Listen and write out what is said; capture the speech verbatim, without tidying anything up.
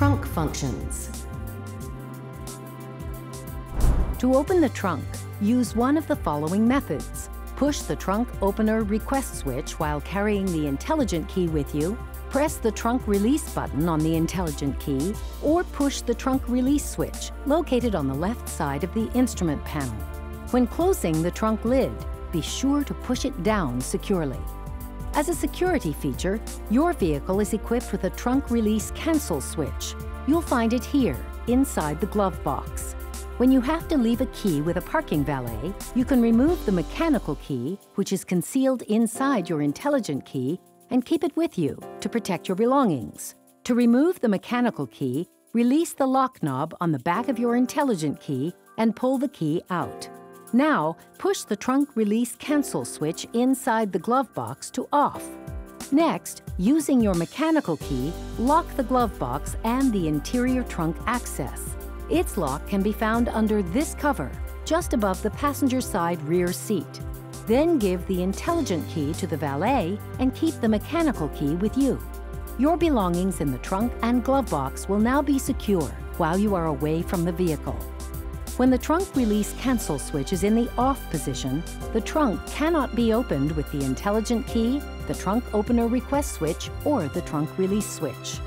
Trunk functions. To open the trunk, use one of the following methods. Push the trunk opener request switch while carrying the Intelligent Key with you, press the trunk release button on the Intelligent Key, or push the trunk release switch located on the left side of the instrument panel. When closing the trunk lid, be sure to push it down securely. As a security feature, your vehicle is equipped with a trunk release cancel switch. You'll find it here, inside the glove box. When you have to leave a key with a parking valet, you can remove the mechanical key, which is concealed inside your Intelligent Key, and keep it with you to protect your belongings. To remove the mechanical key, release the lock knob on the back of your Intelligent Key and pull the key out. Now, push the trunk release cancel switch inside the glove box to off. Next, using your mechanical key, lock the glove box and the interior trunk access. Its lock can be found under this cover, just above the passenger side rear seat. Then give the Intelligent Key to the valet and keep the mechanical key with you. Your belongings in the trunk and glove box will now be secure while you are away from the vehicle. When the trunk release cancel switch is in the off position, the trunk cannot be opened with the Intelligent Key, the trunk opener request switch, or the trunk release switch.